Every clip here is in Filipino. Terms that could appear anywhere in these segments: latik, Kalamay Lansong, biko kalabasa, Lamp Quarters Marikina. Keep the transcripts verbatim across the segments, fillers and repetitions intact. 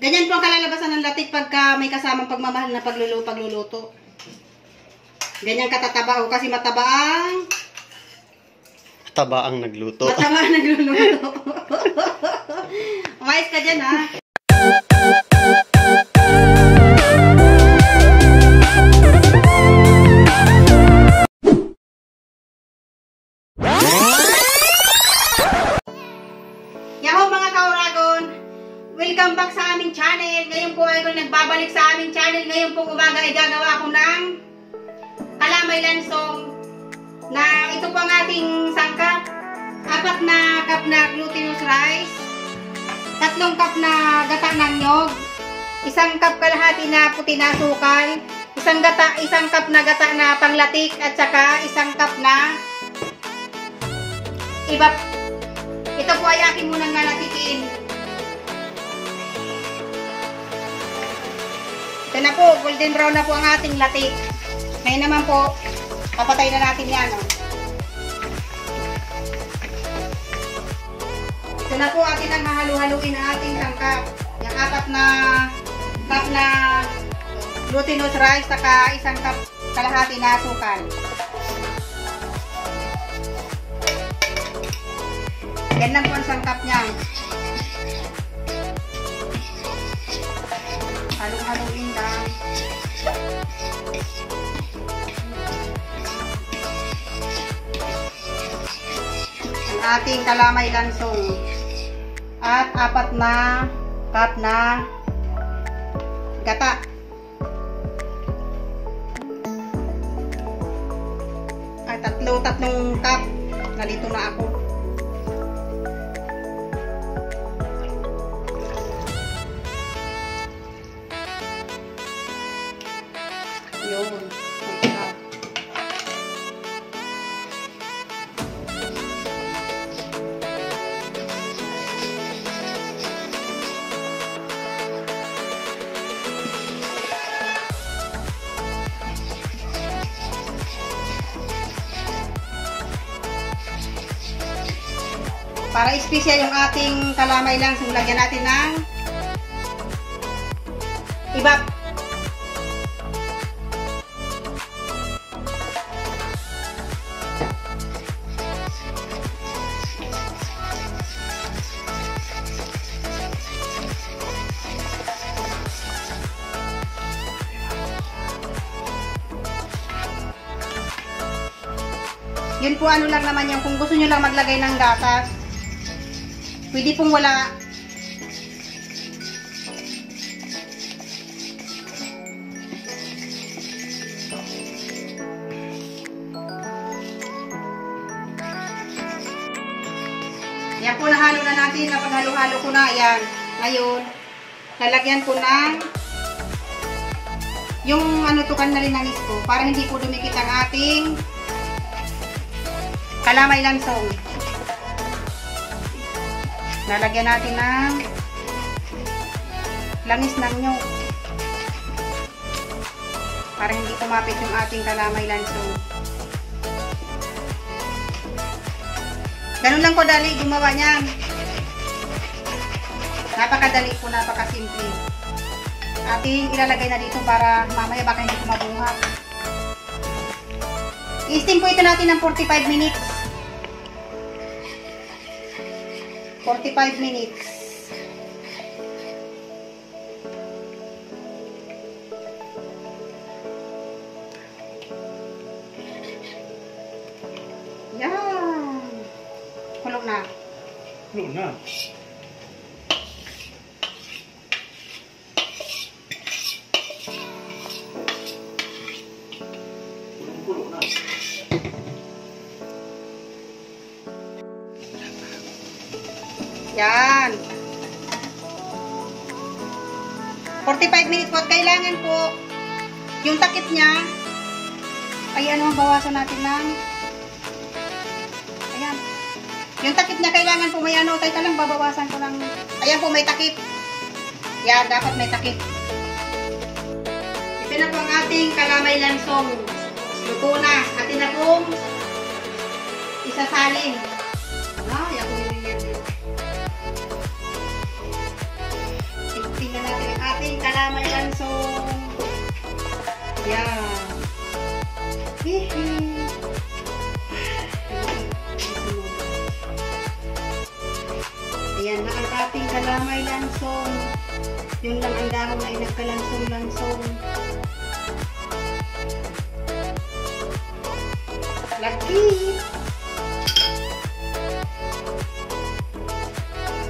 Ganyan po ang kalalabasan ng latik pagka may kasamang pagmamahal na pagluluto, pagluluto. Ganyan katataba o kasi mataba ang... Mataba ang nagluto. Mataba ang nagluluto. Umayos ka dyan, ha? Welcome back sa aming channel. Ngayon po ay nagbabalik sa aming channel. Ngayon po umaga ay gagawa ako ng kalamay lansong na ito po ang ating sangkap. Apat na cup na glutinous rice, tatlong cup na gata ng nyog, isang cup kalahati na puti na asukal, isang, gata, isang cup na gata na panglatik at saka isang cup na ibap. Ito po ay akin munang nalatikin. Ito na po, golden brown na po ang ating latik. Ngayon naman po, papatay na natin yan. Oh. Ito na po, atin ang hahalu-haluin ang ating sangkap. Yung apat na cup na glutinous rice, saka isang cup kalahati na asukal. Yan lang po ang sangkap niya. Halong-halongin lang. Ang ating kalamay lansong. At apat na cup na gata. At tatlo, tatlong cup. Nalito na ako. Para espesyal yung ating kalamay lansong, lagyan natin ng ibap. Yun po, ano lang naman yung kung gusto nyo lang maglagay ng gatas. Pwede pong wala. Yan po, nahalo na natin. Napaghalo-halo ko na. Yan. Ngayon, lalagyan ko ng yung ano tukan na rin ng isko para hindi po dumikit ang ating kalamay lansong. Lalagyan natin ng langis ng nyog para hindi kumapit yung ating kalamay lansong. Ganun lang ko dali gumawa niyan. Napakadali po, napakasimple. Ating ilalagay na dito para mamaya baka hindi kumabunga. I-steam po ito natin ng forty-five minutes. forty-five minutes. Yan. Kulog na. Kulog na. Yan. forty-five minutes po. Kailangan po yung takip niya ay ano, bawasan natin ng ayan. Yung takip niya kailangan po may ano, tayo talang babawasan ko ng ayan po, may takip. Yan, dapat may takip. Ito na po ang ating kalamay lansong. Luto na. Atin na pong isasalin. Ayan po. Tingnan natin ating kalamay lansong. Yan. Hihi. Ayan na ang ating kalamay lansong. Yun lang ang dahon ay nagkalansong-lansong. Laki!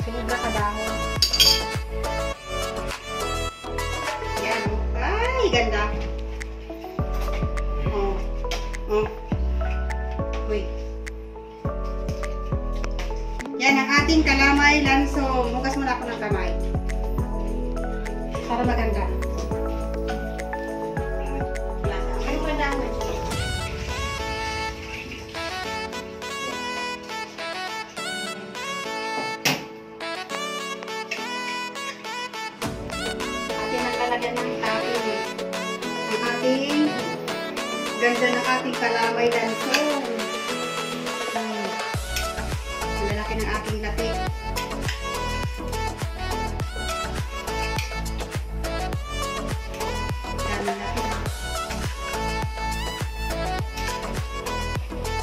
Sunod na kadahon. Ayan. Ay, ganda! Oh. Oh. Uy. Yan ang ating kalamay lansong. Hugas muna ako ng kamay. Para maganda. Ay, madami. Atin ang kalagyan ng ating ang ating ganda ng ating kalamay lansong. Hmm. Ang lalaki ng ating lapik.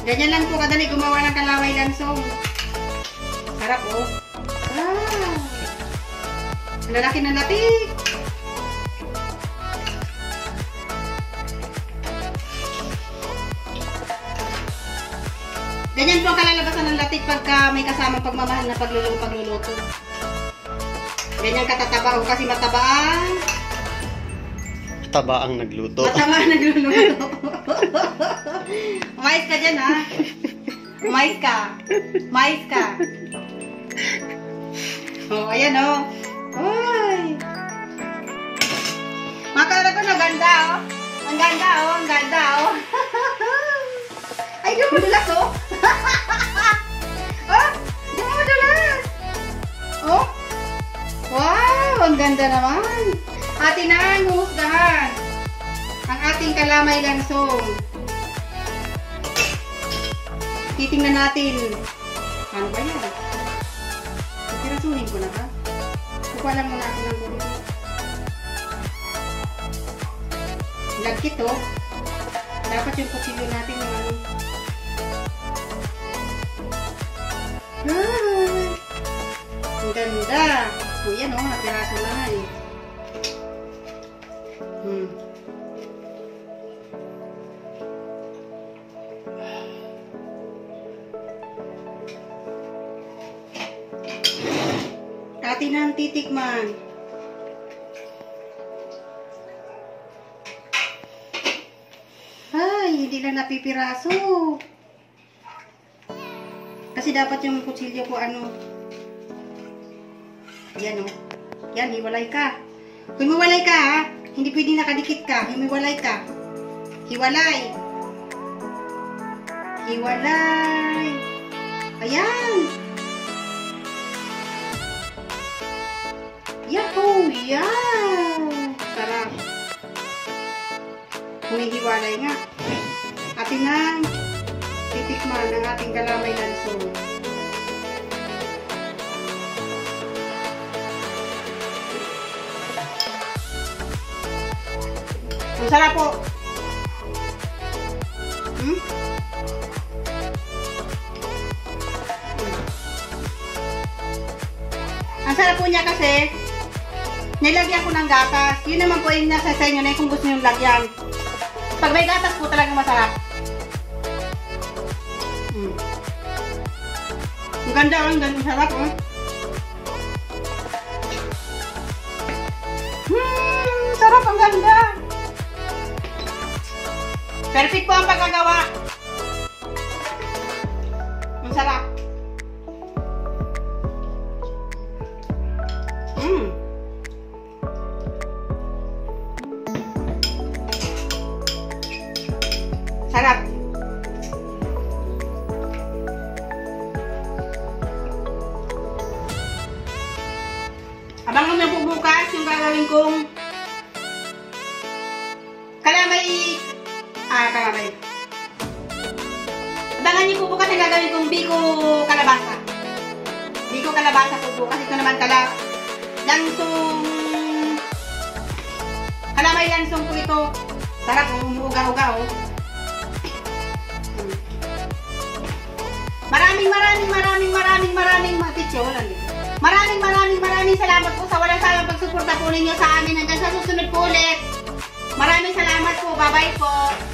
Ganyan lang po kadali gumawa ng kalamay lansong. Sarap oh. Ah. Ang lalaki ng lapik. Ganyan po ang kalalabasan ng latik pagka may kasamang pagmamahal na pagluluto-pagluluto. Ganyan katataba o kasi matabaan. Mataba ang nagluto. Mataba ang nagluluto. Mais ka dyan, ha? Mais ka. Mais ka. Oh, ayan, oh. Uy. Makala ko na ganda, oh. Ang ganda, oh. Ang ganda, oh. Ay, di mo madulas, oh. Oh, di mo madulas. Oh. Wow, ang ganda naman. Atin ang huhusgahan ang ating kalamay lansong. Titingnan natin. Ano ba yan? Pirasuhin ko na ba? Kukuha lang muna ako ng gulo. Lagkit oh. Dapat yung kutsilo natin yung ano. Ah! Ang ganda! O yan oh, napiraso na eh. Hmm. Atin nang titikman. Ay, hindi lang napipiraso. Kasi dapat yung kutsilyo ko ano. Yan o. Oh. Yan, hiwalay ka. Kung hiwalay ka ha. Hindi pwede nakadikit ka. Himiwalay ka. Hiwalay. Hiwalay. Ayan. Yahoo! Yan. Sarap. Humihiwalay nga. Atin nang titikman ng ating kalamay lansong. Ang sarap po. Hmm? Ang sarap po niya kasi nilagyan ko ng gatas. Yun naman po yung nasa sa inyo na kung gusto nyo lagyan. Pag may gatas po talaga masarap. Hmm. Ang ganda ang ganda sarap po. Oh. Hmm, sarap ang ganda. Perfect po ang pagkagawa. Ang sarap. Mm. Sarap. Abangan niyo po bukas yung gagawin kong kalamay. Ah, kalamay. Abangan niyo po bukas ang gagawin kong biko kalabasa. Biko kalabasa po po. Kasi ito naman kala lansong Kalamay lansong po ito. Sarap, umuuga-uga oh. Maraming maraming maraming maraming maraming matityo. Maraming maraming maraming salamat po sa walang sawang pagsuporta po ninyo sa amin. Hanggang sa susunod po ulit. Maraming salamat po. Bye-bye po.